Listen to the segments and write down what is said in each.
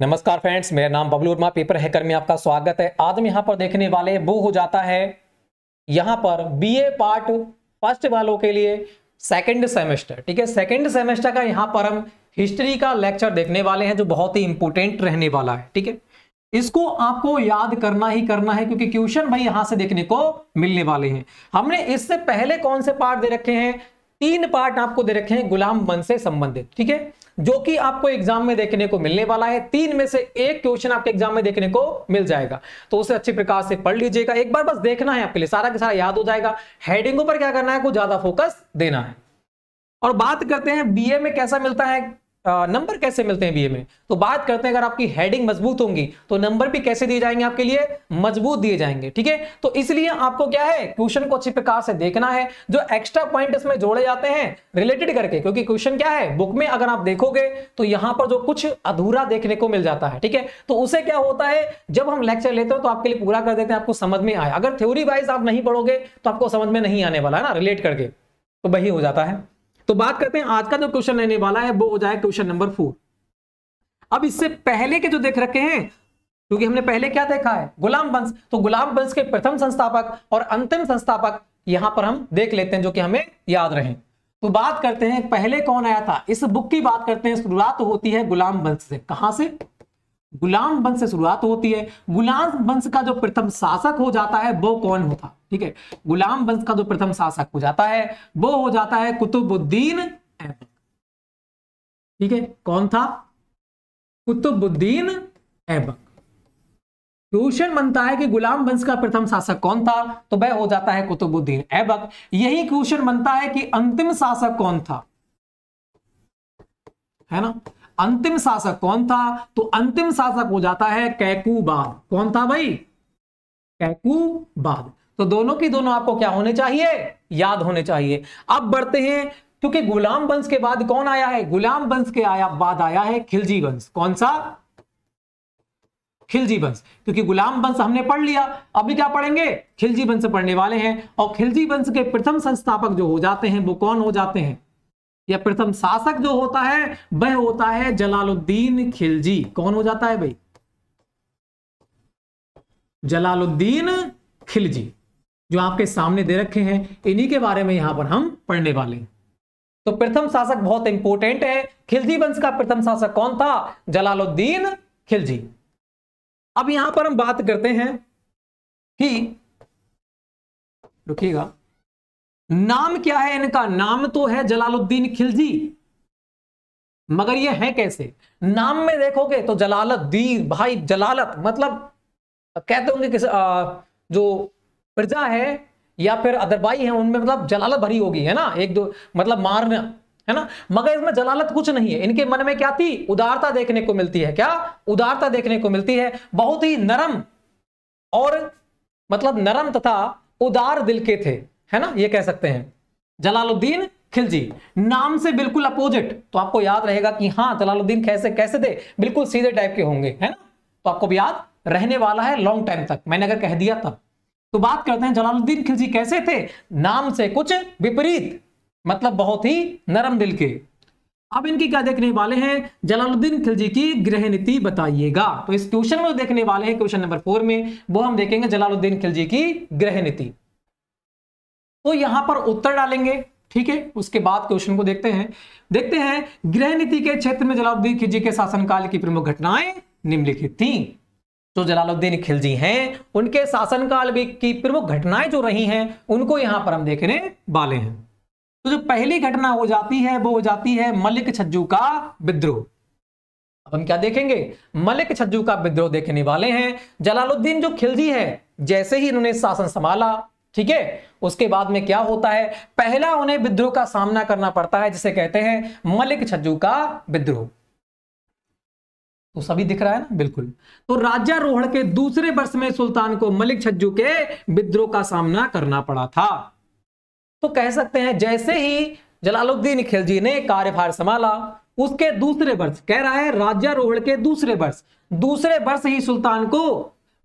नमस्कार फ्रेंड्स, मेरा नाम बबलू वर्मा, पेपर हैकर में आपका स्वागत है। आज हम यहाँ पर देखने वाले वो हो जाता है यहाँ पर बीए पार्ट फर्स्ट वालों के लिए सेकंड सेमेस्टर। ठीक है, सेकंड सेमेस्टर का यहाँ पर हम हिस्ट्री का लेक्चर देखने वाले हैं जो बहुत ही इंपॉर्टेंट रहने वाला है। ठीक है, इसको आपको याद करना ही करना है क्योंकि क्वेश्चन भाई यहाँ से देखने को मिलने वाले हैं। हमने इससे पहले कौन से पार्ट दे रखे हैं, तीन पार्ट आपको दे रखे हैं गुलाम वंश से संबंधित। ठीक है, जो कि आपको एग्जाम में देखने को मिलने वाला है। तीन में से एक क्वेश्चन आपके एग्जाम में देखने को मिल जाएगा, तो उसे अच्छी प्रकार से पढ़ लीजिएगा। एक बार बस देखना है, आपके लिए सारा के सारा याद हो जाएगा। हेडिंगों पर क्या करना है, कुछ ज्यादा फोकस देना है। और बात करते हैं बीए में कैसा मिलता है, नंबर कैसे मिलते हैं बीए में। तो बात करते हैं, अगर आपकी हेडिंग मजबूत होंगी तो नंबर भी कैसे दिए जाएंगे, आपके लिए मजबूत दिए जाएंगे। ठीक है, तो इसलिए आपको क्या है, क्वेश्चन को अच्छी प्रकार से देखना है। जो एक्स्ट्रा पॉइंट इसमें जोड़े जाते हैं रिलेटेड करके, क्योंकि क्वेश्चन क्या है, बुक में अगर आप देखोगे तो यहां पर जो कुछ अधूरा देखने को मिल जाता है, ठीक है, तो उसे क्या होता है, जब हम लेक्चर लेते हैं तो आपके लिए पूरा कर देते हैं, आपको समझ में आया। अगर थ्योरी वाइज आप नहीं पढ़ोगे तो आपको समझ में नहीं आने वाला है ना, रिलेट करके, तो वही हो जाता है। तो बात करते हैं आज का जो क्वेश्चन रहने वाला है वो हो जाए क्वेश्चन नंबर 4। अब इससे पहले के जो देख रखे हैं, क्योंकि हमने पहले क्या देखा है, गुलाम वंश, तो गुलाम वंश के प्रथम संस्थापक और अंतिम संस्थापक यहां पर हम देख लेते हैं जो कि हमें याद रहे। तो बात करते हैं पहले कौन आया था, इस बुक की बात करते हैं। शुरुआत होती है गुलाम वंश से। कहां से, गुलाम वंश से शुरुआत होती है। गुलाम वंश का जो प्रथम शासक हो जाता है वो कौन होता, ठीक है, गुलाम वंश का जो प्रथम शासक हो जाता है वो हो जाता है कुतुबुद्दीन ऐबक। ठीक है, कौन था, कुतुबुद्दीन ऐबक। क्वेश्चन बनता है कि गुलाम वंश का प्रथम शासक कौन था, तो वह हो जाता है कुतुबुद्दीन ऐबक। यही क्वेश्चन बनता है कि अंतिम शासक कौन था, है ना, अंतिम शासक कौन था, तो अंतिम शासक हो जाता है कैकुबाद। कौन था भाई, कैकुबाद। तो दोनों की दोनों आपको क्या होने चाहिए, याद होने चाहिए। अब बढ़ते हैं, क्योंकि गुलाम वंश के बाद कौन आया है, गुलाम वंश के बाद आया है खिलजी वंश। कौन सा, खिलजी वंश। क्योंकि गुलाम वंश हमने पढ़ लिया, अभी क्या पढ़ेंगे, खिलजी वंश पढ़ने वाले हैं। और खिलजी वंश के प्रथम संस्थापक जो हो जाते हैं वो कौन हो जाते हैं, या प्रथम शासक जो होता है वह होता है जलालुद्दीन खिलजी। कौन हो जाता है भाई, जलालुद्दीन खिलजी, जो आपके सामने दे रखे हैं। इन्हीं के बारे में यहां पर हम पढ़ने वाले हैं। तो प्रथम शासक बहुत इंपॉर्टेंट है, खिलजी वंश का प्रथम शासक कौन था, जलालुद्दीन खिलजी। अब यहां पर हम बात करते हैं कि, रुकिएगा, नाम क्या है इनका, नाम तो है जलालुद्दीन खिलजी, मगर ये है कैसे, नाम में देखोगे तो जलालुद्दीन, भाई जलालत मतलब कहते होंगे किस जो प्रजा है या फिर अदरबाई है उनमें मतलब जलालत भरी होगी, है ना, एक दो मतलब मारना, है ना, मगर इसमें जलालत कुछ नहीं है। इनके मन में क्या थी, उदारता देखने को मिलती है। क्या उदारता देखने को मिलती है, बहुत ही नरम और मतलब नरम तथा उदार दिल के थे, है ना, ये कह सकते हैं जलालुद्दीन खिलजी। नाम से बिल्कुल अपोजिट, तो आपको याद रहेगा कि हाँ जलालुद्दीन कैसे कैसे थे, बिल्कुल सीधे टाइप के होंगे, है ना, तो आपको भी याद रहने वाला है लॉन्ग टाइम तक, मैंने अगर कह दिया तब। तो बात करते हैं जलालुद्दीन खिलजी कैसे थे, नाम से कुछ विपरीत, मतलब बहुत ही नरम दिल के। अब इनकी क्या देखने वाले हैं, जलालुद्दीन खिलजी की गृह नीति बताइएगा। तो इस क्वेश्चन में देखने वाले हैं क्वेश्चन नंबर 4 में, वो हम देखेंगे जलालुद्दीन खिलजी की गृह नीति। तो यहां पर उत्तर डालेंगे, ठीक है, उसके बाद क्वेश्चन को देखते हैं। देखते हैं गृह नीति के क्षेत्र में जलालुद्दीन खिलजी के शासनकाल की प्रमुख घटनाएं निम्नलिखित थीं। तो जलालुद्दीन खिलजी हैं, उनके शासनकाल की प्रमुख घटनाएं जो रही हैं उनको यहां पर हम देखने वाले हैं। तो जो पहली घटना हो जाती है वो हो जाती है मलिक छज्जू का विद्रोह। अब हम क्या देखेंगे, मलिक छज्जू का विद्रोह देखने वाले हैं। जलालुद्दीन जो खिलजी है, जैसे ही इन्होंने शासन संभाला, ठीक है, उसके बाद में क्या होता है, पहला उन्हें विद्रोह का सामना करना पड़ता है जिसे कहते हैं मलिक छज्जू का विद्रोह। तो सभी दिख रहा है ना, बिल्कुल। तो राज्यारोहण के दूसरे वर्ष में सुल्तान को मलिक छज्जू के विद्रोह का सामना करना पड़ा था। तो कह सकते हैं जैसे ही जलालुद्दीन खिलजी ने कार्यभार संभाला, उसके दूसरे वर्ष, कह रहा है राज्यारोहण के दूसरे वर्ष ही सुल्तान को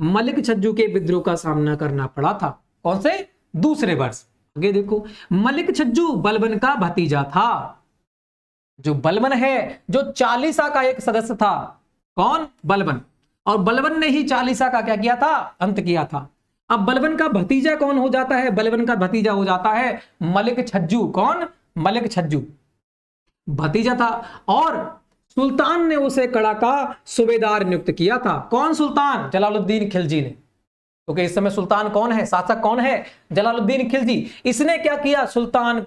मलिक छज्जू के विद्रोह का सामना करना पड़ा था। कौन से, दूसरे वर्ष। आगे देखो, मलिक छज्जू बलबन का भतीजा था। जो बलबन है, जो चालीसा का एक सदस्य था, कौन? बलबन। और बलबन ने ही चालीसा का क्या किया था? अंत किया था। अब बलबन का भतीजा कौन हो जाता है? बलबन का भतीजा हो जाता है मलिक छज्जू। कौन? मलिक छज्जू भतीजा था। और सुल्तान ने उसे कड़ा का सूबेदार नियुक्त किया था। कौन सुल्तान? जलालुद्दीन खिलजी ने। क्योंकि इस समय सुल्तान कौन है? शासक कौन है? जलालुद्दीन खिलजी। इसने क्या किया? सुल्तान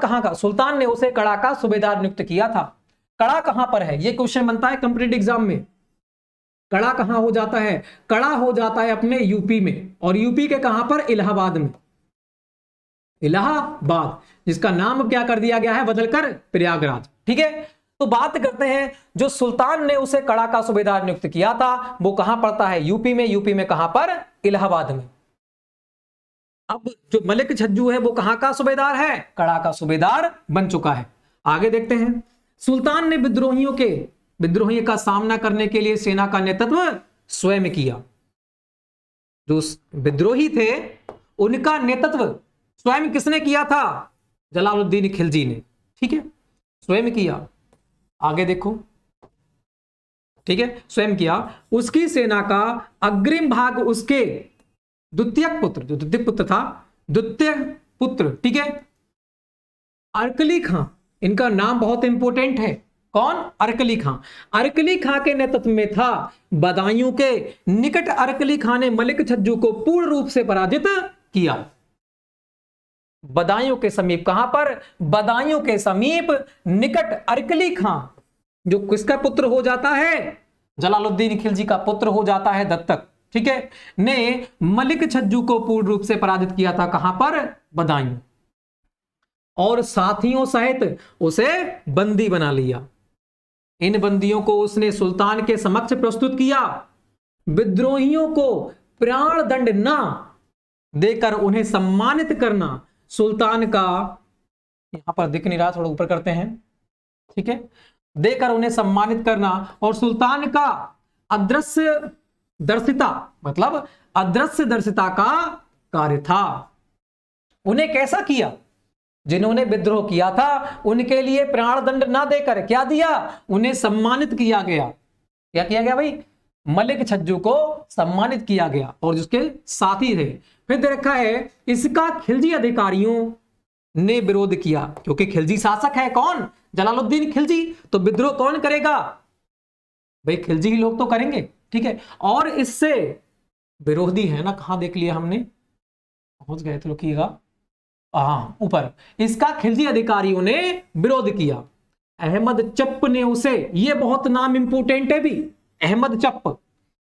कहाँ का? सुल्तान ने उसे कड़ा का सूबेदार नियुक्त किया था। कड़ा कहाँ पर है? यह क्वेश्चन बनता है कंप्लीट एग्जाम में। कड़ा कहाँ हो जाता है? कड़ा हो जाता है अपने यूपी में। और यूपी के कहां पर? इलाहाबाद में। इलाहाबाद, जिसका नाम क्या कर दिया गया है? बदलकर प्रयागराज। ठीक है, तो बात करते हैं जो सुल्तान ने उसे कड़ा का सूबेदार नियुक्त किया था वो कहां पड़ता है? यूपी में। यूपी में कहां पर? इलाहाबाद में। अब जो मलिक छज्जू है वो कहां का सूबेदार है? कड़ा का सूबेदार बन चुका है। आगे देखते हैं, सुल्तान ने विद्रोहियों का सामना करने के लिए सेना का नेतृत्व स्वयं किया। जो विद्रोही थे उनका नेतृत्व स्वयं किसने किया था? जलालुद्दीन खिलजी ने। ठीक है, स्वयं किया। आगे देखो, ठीक है, स्वयं किया। उसकी सेना का अग्रिम भाग उसके द्वितीय पुत्र, ठीक है, अरकली खान। इनका नाम बहुत इंपॉर्टेंट है। कौन? अरकली खान। अरकली खान के नेतृत्व में था। बदायूं के निकट अरकली खान ने मलिक छज्जू को पूर्ण रूप से पराजित किया। बदायूं के समीप, कहां पर? बदायूं के समीप निकट अरकली खान, जो किसका पुत्र हो जाता है? जलालुद्दीन खिलजी का पुत्र हो जाता है, दत्तक। ठीक है, ने मलिक छज्जू को पूर्ण रूप से पराजित किया था। कहां पर? बदायूं। और साथियों सहित उसे बंदी बना लिया। इन बंदियों को उसने सुल्तान के समक्ष प्रस्तुत किया। विद्रोहियों को प्राण दंड ना देकर उन्हें सम्मानित करना सुल्तान का, यहां पर दिख नहीं रहा, थोड़ा ऊपर करते हैं, ठीक है, देकर उन्हें सम्मानित करना और सुल्तान का अदृश्य दर्शिता, मतलब अदृश्य दर्शिता का कार्य था। उन्हें कैसा किया? जिन्होंने विद्रोह किया था उनके लिए प्राण दंड ना देकर क्या दिया? उन्हें सम्मानित किया गया। क्या किया गया भाई? मलिक छज्जू को सम्मानित किया गया और जिसके साथी थे। फिर देखा है, इसका खिलजी अधिकारियों ने विरोध किया, क्योंकि खिलजी शासक है। कौन? जलालुद्दीन खिलजी। तो विद्रोह कौन करेगा भाई? खिलजी ही लोग तो करेंगे। ठीक है, और इससे विरोधी है ना, कहां देख लिया हमने, पहुंच गए तो रुकिएगा, हाँ ऊपर। इसका खिलजी अधिकारियों ने विरोध किया। अहमद चप्प ने उसे, ये बहुत नाम इंपोर्टेंट है भी, अहमद चप्प,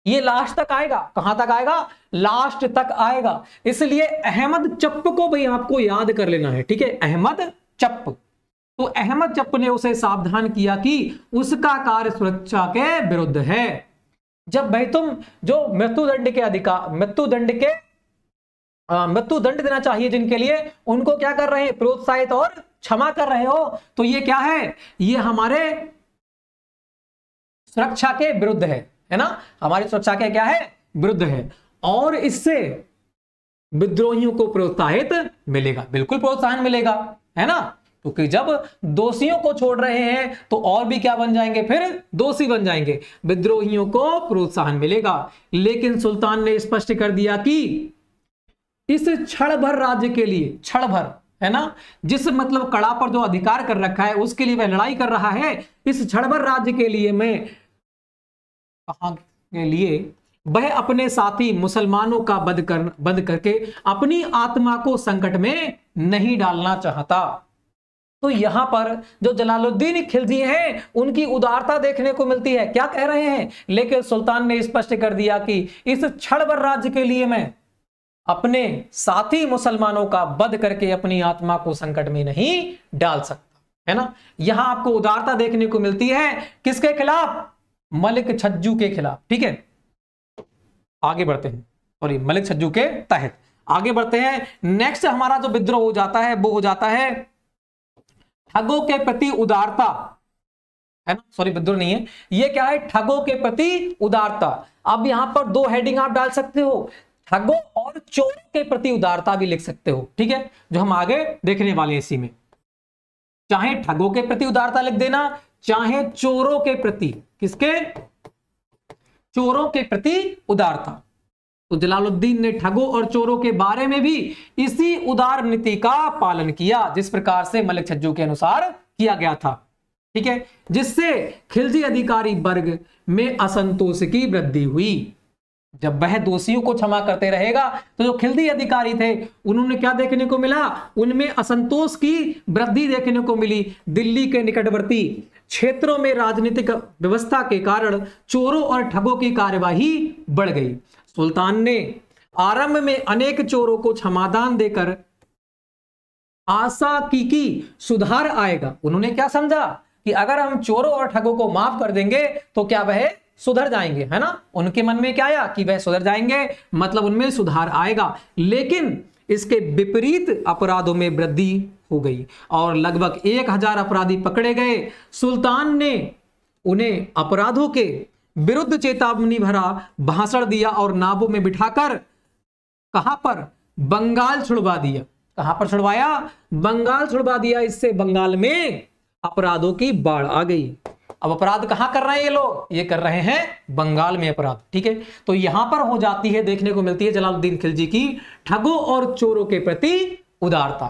ये लास्ट तक आएगा। कहां तक आएगा? लास्ट तक आएगा। इसलिए अहमद चप्प को भाई आपको याद कर लेना है। ठीक है, अहमद चप्प। तो अहमद चप्प ने उसे सावधान किया कि उसका कार्य सुरक्षा के विरुद्ध है। जब भाई तुम जो मृत्युदंड के अधिकार, मृत्युदंड देना चाहिए जिनके लिए, उनको क्या कर रहे हैं? प्रोत्साहित और क्षमा कर रहे हो, तो ये क्या है? ये हमारे सुरक्षा के विरुद्ध है ना, हमारी सुरक्षा के क्या है? विरुद्ध है। और इससे विद्रोहियों को प्रोत्साहित मिलेगा, बिल्कुल प्रोत्साहन मिलेगा, है ना, क्योंकि जब दोषियों को छोड़ रहे हैं तो और भी क्या बन जाएंगे? फिर दोषी बन जाएंगे। विद्रोहियों को प्रोत्साहन मिलेगा। लेकिन सुल्तान ने स्पष्ट कर दिया कि इस क्षण भर राज्य के लिए, क्षण भर है ना, जिस मतलब कड़ा पर जो अधिकार कर रखा है उसके लिए वह लड़ाई कर रहा है, इस क्षण भर राज्य के लिए मैं के लिए वह अपने साथी मुसलमानों का बंद करके अपनी आत्मा को संकट में नहीं डालना चाहता। तो यहां पर जो जलालुद्दीन खिलजी हैं उनकी उदारता देखने को मिलती है। क्या कह रहे हैं? लेकिन सुल्तान ने स्पष्ट कर दिया कि इस क्षण भर राज्य के लिए मैं अपने साथी मुसलमानों का बंद करके अपनी आत्मा को संकट में नहीं डाल सकता, है ना। यहां आपको उदारता देखने को मिलती है, किसके खिलाफ? मलिक छज्जू के खिलाफ। ठीक है, आगे बढ़ते हैं, सॉरी, मलिक छज्जू के तहत आगे बढ़ते हैं। नेक्स्ट हमारा जो विद्रोह हो जाता है वो हो जाता है ठगों के प्रति उदारता, है ना, सॉरी विद्रोह नहीं है ये, क्या है? ठगों के प्रति उदारता। अब यहां पर दो हेडिंग आप डाल सकते हो, ठगों और चोरों के प्रति उदारता भी लिख सकते हो। ठीक है, जो हम आगे देखने वाले हैं इसी में, चाहे ठगों के प्रति उदारता लिख देना, चाहे चोरों के प्रति, किसके? चोरों के प्रति उदार था। तो जलालुद्दीन ने ठगों और चोरों के बारे में भी इसी उदार नीति का पालन किया, जिस प्रकार से मलिक छज्जू के अनुसार किया गया था, ठीक है, जिससे खिलजी अधिकारी वर्ग में असंतोष की वृद्धि हुई। जब वह दोषियों को क्षमा करते रहेगा तो जो खिलजी अधिकारी थे उन्होंने क्या देखने को मिला? उनमें असंतोष की वृद्धि देखने को मिली। दिल्ली के निकटवर्ती क्षेत्रों में राजनीतिक व्यवस्था के कारण चोरों और ठगों की कार्यवाही बढ़ गई। सुल्तान ने आरंभ में अनेक चोरों को क्षमादान देकर आशा की सुधार आएगा। उन्होंने क्या समझा कि अगर हम चोरों और ठगों को माफ कर देंगे तो क्या वह सुधर जाएंगे, है ना। उनके मन में क्या आया कि वह सुधर जाएंगे, मतलब उनमें सुधार आएगा। लेकिन इसके विपरीत अपराधों में वृद्धि हो गई और लगभग 1000 अपराधी पकड़े गए। सुल्तान ने उन्हें अपराधों के विरुद्ध चेतावनी भरा भाषण दिया और नावों में बिठाकर कहां पर? बंगाल छुड़वा दिया। कहां पर छुड़वाया? बंगाल छुड़वा दिया। इससे बंगाल में अपराधों की बाढ़ आ गई। अब अपराध कहां कर रहे हैं ये लोग? ये कर रहे हैं बंगाल में अपराध, ठीक है। तो यहां पर हो जाती है, देखने को मिलती है जलालुद्दीन खिलजी की ठगों और चोरों के प्रति उदारता।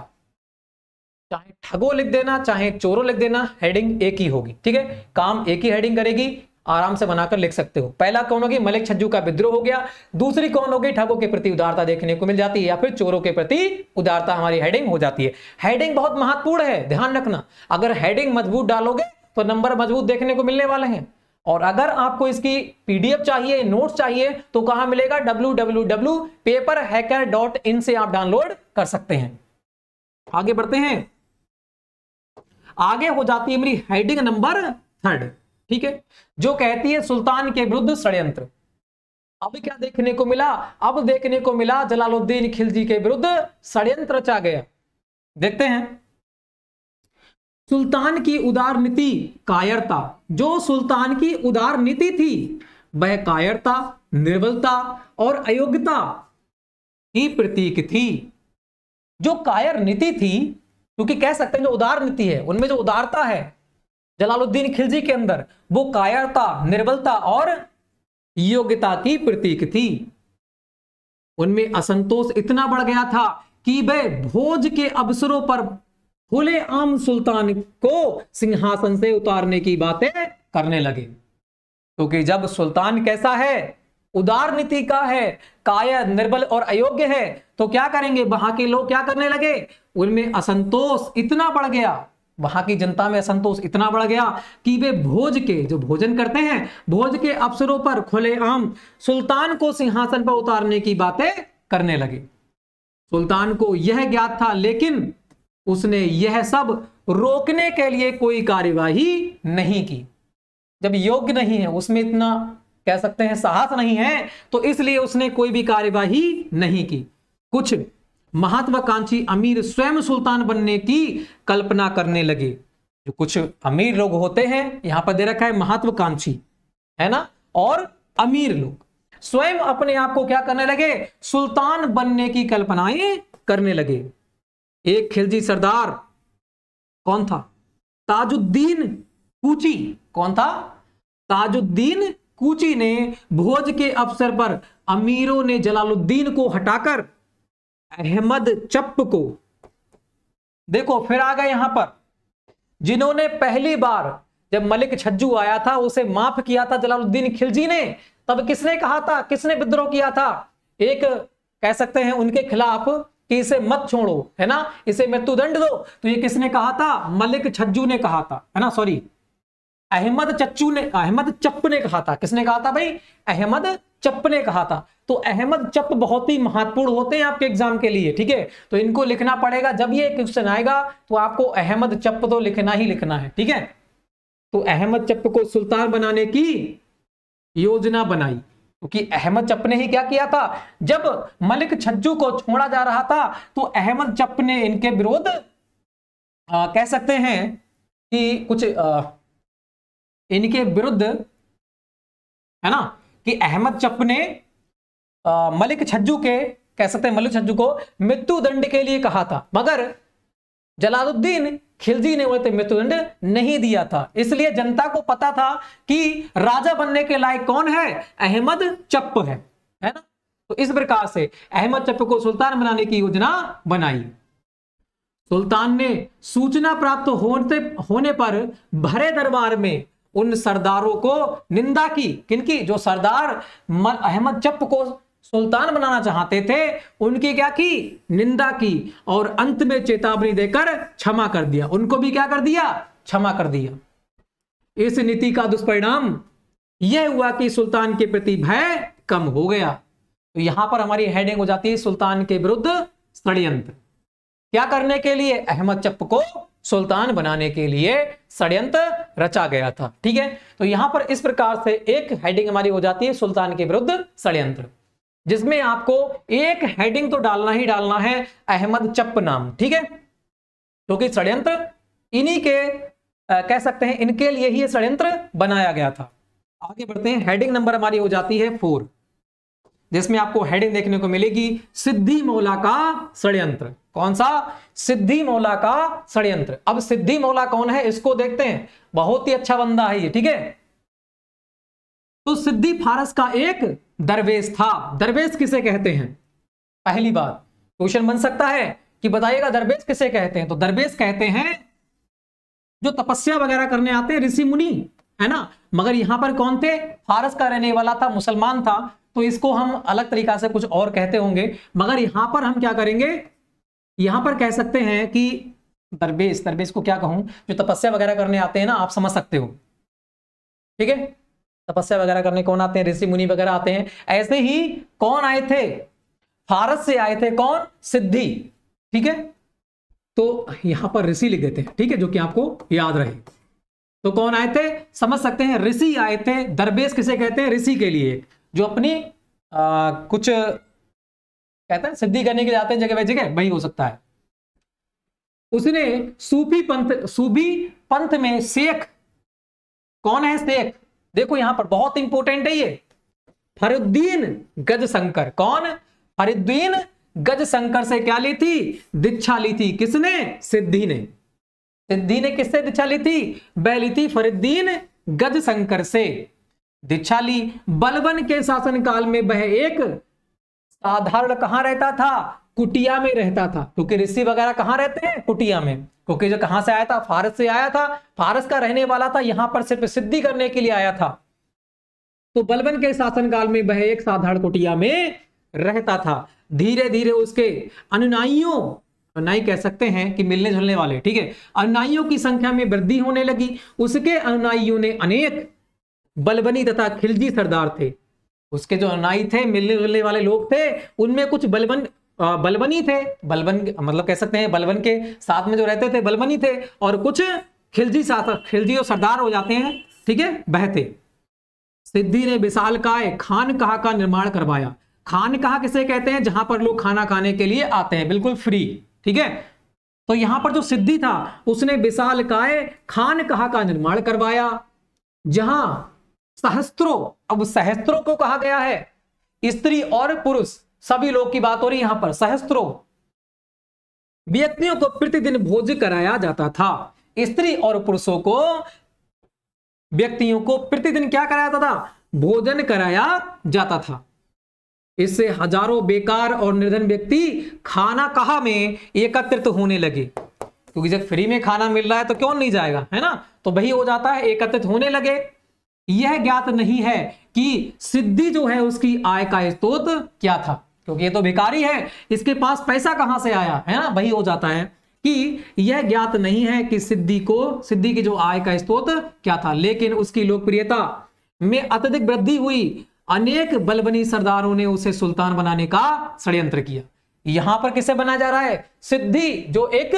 चाहे ठगों लिख देना, चाहे चोरों लिख देना, हेडिंग एक ही होगी, ठीक है, काम एक ही हेडिंग करेगी, आराम से बनाकर लिख सकते हो। पहला कौन होगी? मलिक छज्जू का विद्रोह हो गया। दूसरी कौन होगी? ठगों के प्रति उदारता देखने को मिल जाती है, या फिर चोरों के प्रति उदारता हमारी हेडिंग हो जाती है। हेडिंग बहुत महत्वपूर्ण है, ध्यान रखना। अगर हेडिंग मजबूत डालोगे तो नंबर मजबूत देखने को मिलने वाले हैं। और अगर आपको इसकी पीडीएफ चाहिए, नोट्स चाहिए, तो कहां मिलेगा? www.paperhacker.in से आप डाउनलोड कर सकते हैं। आगे बढ़ते हैं, आगे हो जाती है मेरी हेडिंग नंबर 3, ठीक है, जो कहती है सुल्तान के विरुद्ध षड्यंत्र। अब क्या देखने को मिला? अब देखने को मिला जलालुद्दीन खिलजी के विरुद्ध षड्यंत्र रचा गया। देखते हैं, सुल्तान की उदार नीति कायरता। जो सुल्तान की उदार नीति थी वह कायरता, निर्बलता और अयोग्यता की प्रतीक थी। जो कायर नीति थी, क्योंकि कह सकते हैं जो उदार नीति है उनमें जो उदारता है जलालुद्दीन खिलजी के अंदर, वो कायरता, निर्बलता और योग्यता की प्रतीक थी। उनमें असंतोष इतना बढ़ गया था कि वह भोज के अवसरों पर खुले आम सुल्तान को सिंहासन से उतारने की बातें करने लगे। क्योंकि जब सुल्तान कैसा है? उदार नीति का है, कायर, निर्बल और अयोग्य है, तो क्या करेंगे? वहां के लोग क्या करने लगे? उनमें असंतोष इतना बढ़ गया, वहां की जनता में असंतोष इतना बढ़ गया कि वे भोज के, जो भोजन करते हैं, भोज के अवसरों पर खुलेआम सुल्तान को सिंहासन पर उतारने की बातें करने लगे। सुल्तान को यह ज्ञात था, लेकिन उसने यह सब रोकने के लिए कोई कार्यवाही नहीं की। जब योग्य नहीं है, उसमें इतना कह सकते हैं साहस नहीं है, तो इसलिए उसने कोई भी कार्यवाही नहीं की। कुछ महत्वाकांक्षी अमीर स्वयं सुल्तान बनने की कल्पना करने लगे। जो कुछ अमीर लोग होते हैं, यहां पर दे रखा है महत्वाकांक्षी, है ना, और अमीर लोग स्वयं अपने आप को क्या करने लगे? सुल्तान बनने की कल्पनाएं करने लगे। एक खिलजी सरदार कौन था? ताजुद्दीन कूची। कौन था? ताजुद्दीन कूची ने भोज के अवसर पर अमीरों ने जलालुद्दीन को हटाकर अहमद चप्प को, देखो फिर आ गए यहां पर, जिन्होंने पहली बार जब मलिक छज्जू आया था उसे माफ किया था जलालुद्दीन खिलजी ने, तब किसने कहा था, किसने विद्रोह किया था? एक कह सकते हैं उनके खिलाफ कि इसे मत छोड़ो, है ना, इसे मृत्युदंड दो। तो ये किसने कहा था? मलिक छज्जू ने कहा था, है ना, सॉरी अहमद चप्प ने कहा था। किसने कहा था भाई? अहमद चप्प ने कहा था। तो अहमद चप्प बहुत ही महत्वपूर्ण होते हैं आपके एग्जाम के लिए, ठीक है, तो इनको लिखना पड़ेगा। जब ये क्वेश्चन आएगा तो आपको अहमद चप्प तो लिखना ही लिखना है, ठीक है। तो अहमद चप्प को सुल्तान बनाने की योजना बनाई, क्योंकि अहमद चप्प ने ही क्या किया था? जब मलिक छज्जू को छोड़ा जा रहा था तो अहमद चप्प ने इनके विरोध कह सकते हैं कि कुछ इनके विरुद्ध, है ना, कि अहमद चप्प ने मलिक छज्जू के, कह सकते हैं मलिक छज्जू को मृत्युदंड के लिए कहा था। मगर जलालुद्दीन खिलजी ने वह मृत्युदंड नहीं दिया था, इसलिए जनता को पता था कि राजा बनने के लायक कौन है, अहमद चप्प है ना। तो इस प्रकार से अहमद चप्प को सुल्तान बनाने की योजना बनाई। सुल्तान ने सूचना प्राप्त होने पर भरे दरबार में उन सरदारों को निंदा की, किनकी, जो सरदार अहमद चप्प को सुल्तान बनाना चाहते थे, उनकी क्या की, निंदा की, और अंत में चेतावनी देकर क्षमा कर दिया, उनको भी क्या कर दिया, क्षमा कर दिया। इस नीति का दुष्परिणाम यह हुआ कि सुल्तान के प्रति भय कम हो गया। तो यहां पर हमारी हेडिंग हो जाती है सुल्तान के विरुद्ध षड्यंत्र, क्या करने के लिए, अहमद चप्प को सुल्तान बनाने के लिए षड्यंत्र रचा गया था। ठीक है, तो यहां पर इस प्रकार से एक हेडिंग हमारी हो जाती है सुल्तान के विरुद्ध षड्यंत्र, जिसमें आपको एक हेडिंग तो डालना ही डालना है, अहमद चप्प नाम। ठीक है, क्योंकि षड्यंत्र इन्हीं के कह सकते हैं, इनके लिए ही षड्यंत्र बनाया गया था। आगे बढ़ते हैं, हेडिंग नंबर हमारी हो जाती है 4, जिसमें आपको हेडिंग देखने को मिलेगी सिद्दी मौला का षड्यंत्र। कौन सा, सिद्दी मौला का षड्यंत्र। अब सिद्दी मौला कौन है, इसको देखते हैं, बहुत ही अच्छा बंदा है ये। ठीक है, तो सिद्दी फारस का एक दरवेश था। दरवेश किसे कहते हैं, पहली बात क्वेश्चन बन सकता है कि बताइएगा दरवेश किसे कहते हैं। तो दरवेश कहते हैं जो तपस्या वगैरह करने आते हैं, ऋषि मुनि, है ना। मगर यहां पर कौन थे, फारस का रहने वाला था, मुसलमान था, तो इसको हम अलग तरीका से कुछ और कहते होंगे। मगर यहां पर हम क्या करेंगे, यहां पर कह सकते हैं कि दरवेश, दरवेश को क्या कहूं, जो तपस्या वगैरह करने आते हैं ना, आप समझ सकते हो। ठीक है, तपस्या वगैरह करने कौन आते हैं, ऋषि मुनि वगैरह आते हैं। ऐसे ही कौन आए थे, फारस से आए थे, कौन, सिद्दी। ठीक है, तो यहां पर ऋषि लिख देते हैं, ठीक है, जो कि आपको याद रहे। तो कौन आए थे, समझ सकते हैं, ऋषि आए थे। दरवेश किसे कहते हैं, ऋषि के लिए, जो अपनी कुछ कहते हैं सिद्धि करने के लिए आते हैं जगह जगह, वही हो सकता है। उसने सूफी पंथ में शेख, कौन है शेख, देखो यहां पर बहुत इंपॉर्टेंट है ये, फरीदुद्दीन गजशंकर। कौन, फरीदुद्दीन गजशंकर से क्या ली थी, दीक्षा ली थी। किसने, सिद्धि ने। सिद्धि ने किससे दीक्षा ली थी, वह ली थी फरीदुद्दीन गजशंकर से दीक्षा ली। बलबन के शासनकाल में वह एक साधारण कहां रहता था, कुटिया में रहता था, क्योंकि ऋषि वगैरह कहां रहते हैं, कुटिया में। क्योंकि जो कहां से आया था, फारस से आया था, फारस का रहने वाला था, यहां पर सिर्फ सिद्धि करने के लिए आया था। तो बलबन के शासनकाल में वह एक साधारण कुटिया में रहता था। धीरे धीरे उसके अनुयायियों, अनुयायी कह सकते हैं कि मिलने जुलने वाले, ठीक है, अनुयायियों की संख्या में वृद्धि होने लगी। उसके अनुयायियों ने अनेक बलबनी तथा खिलजी सरदार थे। उसके जो अनुयायी थे, मिलने जुलने वाले लोग थे, उनमें कुछ बलबनी थे, बलबन मतलब कह सकते हैं बलबन के साथ में जो रहते थे बलबनी थे, और कुछ खिलजी और सरदार हो जाते हैं, ठीक है, वह थे। सिद्धि ने विशालकाय खानकाह का निर्माण करवाया। खानकाह किसे कहते हैं, जहां पर लोग खाना खाने के लिए आते हैं, बिल्कुल फ्री। ठीक है, तो यहां पर जो सिद्धि था, उसने विशालकाय खानकाह का निर्माण करवाया, जहां सहस्त्रों, अब सहस्त्रों को कहा गया है, स्त्री और पुरुष सभी लोग की बात हो रही है यहां पर, सहस्त्रों व्यक्तियों को प्रतिदिन भोज कराया जाता था। स्त्री और पुरुषों को, व्यक्तियों को प्रतिदिन क्या कराया जाता था, भोजन कराया जाता था। इससे हजारों बेकार और निर्धन व्यक्ति खाना कहा में एकत्रित होने लगे, क्योंकि जब फ्री में खाना मिल रहा है तो क्यों नहीं जाएगा, है ना। तो वही हो जाता है, एकत्रित होने लगे। यह ज्ञात नहीं है कि सिद्धि जो है उसकी आय का स्रोत क्या था, क्योंकि ये तो भिखारी है, इसके पास पैसा कहां से आया, है ना। वही हो जाता है कि यह ज्ञात नहीं है कि सिद्धि की जो आय का स्रोत क्या था, लेकिन उसकी लोकप्रियता में अत्यधिक वृद्धि हुई। अनेक बलबनी सरदारों ने उसे सुल्तान बनाने का षड्यंत्र किया। यहां पर किसे बनाया जा रहा है, सिद्धि, जो एक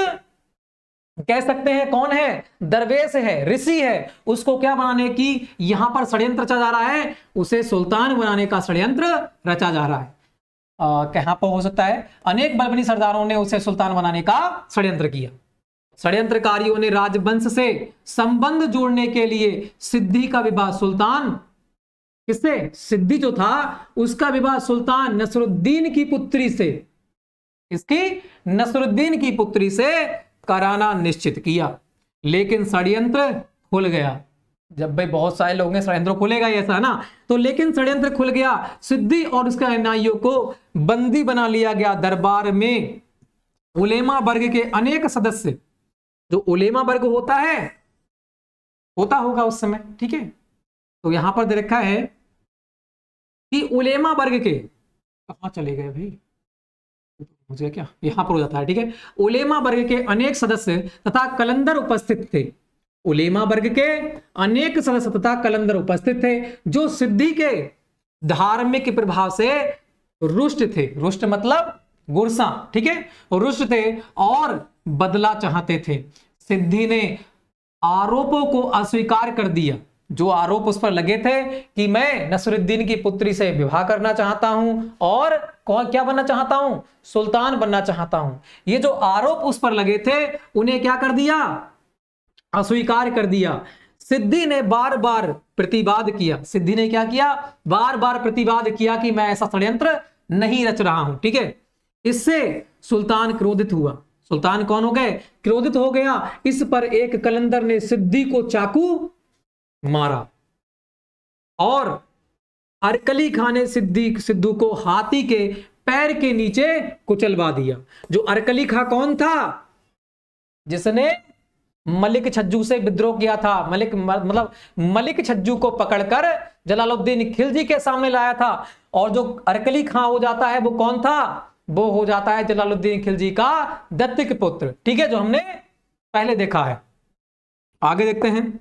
कह सकते हैं कौन है, दरवेश है, ऋषि है, उसको क्या बनाने की यहां पर षड्यंत्र रचा जा रहा है, उसे सुल्तान बनाने का षड्यंत्र रचा जा रहा है। कहां पर हो सकता है, अनेक बलबनी सरदारों ने उसे सुल्तान बनाने का षड्यंत्र किया। षड्यंत्रकारियों ने राजवंश से संबंध जोड़ने के लिए सिद्धि का विवाह सुल्तान, किससे, सिद्धि जो था उसका विवाह सुल्तान नसरुद्दीन की पुत्री से, इसकी नसरुद्दीन की पुत्री से कराना निश्चित किया, लेकिन षड्यंत्र खुल गया। जब भाई बहुत सारे लोग हैं षड्यंत्र खुलेगा ही ऐसा है ना, तो लेकिन षड्यंत्र खुल गया। सिद्दी और उसके अनुयायियों को बंदी बना लिया गया। दरबार में उलेमा वर्ग के अनेक सदस्य, जो उलेमा वर्ग होता है, होता होगा उस समय, ठीक है, तो यहां पर दे रखा है कि उलेमा वर्ग के, कहां चले गए भाई मुझे क्या, यहां पर हो जाता है, ठीक है, उलेमा वर्ग के अनेक सदस्य तथा कलंदर उपस्थित थे। उलेमा वर्ग के अनेक सदस्य तथा कलंदर उपस्थित थे जो सिद्दी के धार्मिक प्रभाव से रुष्ट थे। रुष्ट मतलब गुस्सा, ठीक है, रुष्ट थे और बदला चाहते थे। सिद्दी ने आरोपों को अस्वीकार कर दिया, जो आरोप उस पर लगे थे कि मैं नसरुद्दीन की पुत्री से विवाह करना चाहता हूं और क्या बनना चाहता हूं, सुल्तान बनना चाहता हूं, ये जो आरोप उस पर लगे थे उन्हें क्या कर दिया, अस्वीकार कर दिया। सिद्दी ने बार बार प्रतिवाद किया। सिद्दी ने क्या किया, बार बार प्रतिवाद किया कि मैं ऐसा षड्यंत्र नहीं रच रहा हूं, ठीक है। इससे सुल्तान क्रोधित हुआ। सुल्तान कौन हो गए, क्रोधित हो गया। इस पर एक कलंदर ने सिद्दी को चाकू मारा और अरकली खान ने सिद्धू को हाथी के पैर के नीचे कुचलवा दिया। जो अरकली खां कौन था, जिसने मलिक छज्जू से विद्रोह किया था, मलिक छज्जू को पकड़कर जलालुद्दीन खिलजी के सामने लाया था। और जो अरकली खां हो जाता है वो कौन था, वो हो जाता है जलालुद्दीन खिलजी का दत्तक पुत्र, ठीक है, जो हमने पहले देखा है। आगे देखते हैं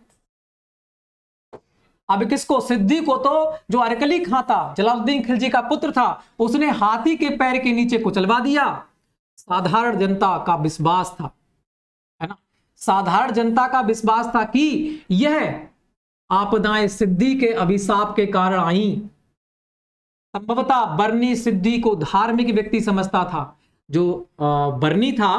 अब किसको, सिद्दी को, तो जो अरकली खां था, जलालुद्दीन खिलजी का पुत्र था, उसने हाथी के पैर के नीचे कुचलवा दिया। साधारण जनता का विश्वास था, है ना, साधारण जनता का विश्वास था कि यह आपदाएं सिद्दी के अभिशाप के कारण आई। संभवतः बरनी सिद्दी को धार्मिक व्यक्ति समझता था। जो बरनी था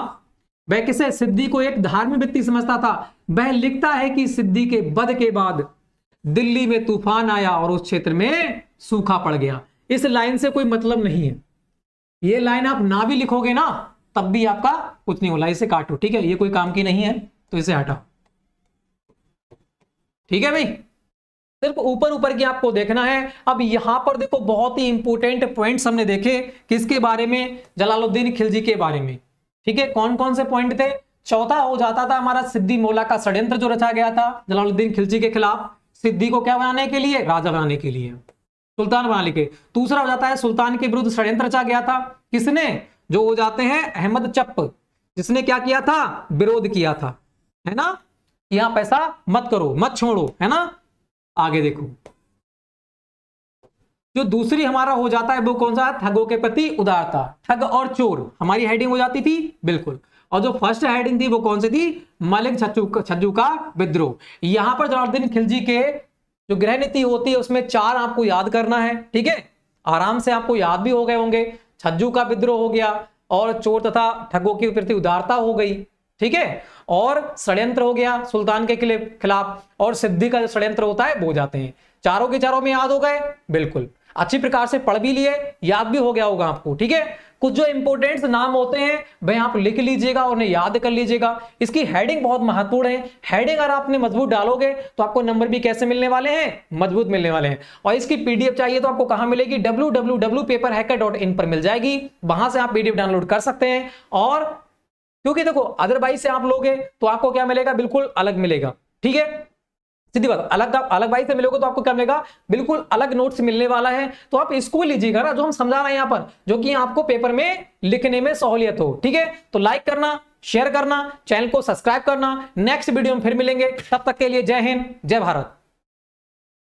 वह किसे, सिद्दी को एक धार्मिक व्यक्ति समझता था। वह लिखता है कि सिद्दी के वध के बाद दिल्ली में तूफान आया और उस क्षेत्र में सूखा पड़ गया। इस लाइन से कोई मतलब नहीं है। ये लाइन आप ना भी लिखोगे ना तब भी आपका कुछ नहीं होला, इसे काटो, ठीक है, ये कोई काम की नहीं है तो इसे हटाओ, ठीक है भाई। सिर्फ ऊपर ऊपर की आपको देखना है। अब यहां पर देखो बहुत ही इंपोर्टेंट पॉइंट्स हमने देखे, किसके बारे में, जलालुद्दीन खिलजी के बारे में, ठीक है। कौन कौन से पॉइंट थे, चौथा हो जाता था हमारा सिद्दी मौला का षड्यंत्र जो रचा गया था जलालुद्दीन खिलजी के खिलाफ, सिद्दी को क्या बनाने के लिए, राजा बनाने के लिए, सुल्तान बनाने के। दूसरा हो जाता है सुल्तान के विरुद्ध षड्यंत्र रचा गया था, किसने, जो हो जाते हैं अहमद चप्प, जिसने क्या किया था, विरोध किया था, है ना, यहां पैसा मत करो, मत छोड़ो, है ना। आगे देखो जो दूसरी हमारा हो जाता है वो कौन सा, ठगों के प्रति उदारता, ठग और चोर हमारी हेडिंग हो जाती थी, बिल्कुल। और जो फर्स्ट हेडिंग थी वो कौन सी थी, मलिक छज्जू का विद्रोह। यहां पर जलालुद्दीन खिलजी के जो गृह नीति होती है उसमें चार आपको याद करना है, ठीक है, आराम से आपको याद भी हो गए होंगे। छज्जू का विद्रोह हो गया और चोर तथा ठगों के प्रति उदारता हो गई, ठीक है, और षड्यंत्र हो गया सुल्तान के खिलाफ, और सिद्दी का जो षड्यंत्र होता है वो जाते हैं। चारों के चारों में याद हो गए, बिल्कुल अच्छी प्रकार से पढ़ भी लिए, याद भी हो गया होगा आपको, ठीक है। कुछ जो इंपोर्टेंट नाम होते हैं वह आप लिख लीजिएगा और उन्हें याद कर लीजिएगा। इसकी हेडिंग बहुत महत्वपूर्ण है। हेडिंग अगर आपने मजबूत डालोगे तो आपको नंबर भी कैसे मिलने वाले हैं, मजबूत मिलने वाले हैं। और इसकी पीडीएफ चाहिए तो आपको कहाँ मिलेगी, www.paperhacker.in पर मिल जाएगी, वहां से आप पीडीएफ डाउनलोड कर सकते हैं। और क्योंकि देखो अदरवाइज से आप लोगे तो आपको क्या मिलेगा, बिल्कुल अलग मिलेगा, ठीक है, सीधी बात। अलग वाइज से मिलोगे तो आपको क्या मिलेगा, बिल्कुल अलग नोट्स मिलने वाला है। तो आप इसको लीजिएगा ना, जो हम समझा रहे हैं यहाँ पर, जो कि आपको पेपर में लिखने में सहूलियत हो, ठीक है। तो लाइक करना, शेयर करना, चैनल को सब्सक्राइब करना। नेक्स्ट वीडियो में फिर मिलेंगे, तब तक के लिए जय हिंद, जय भारत।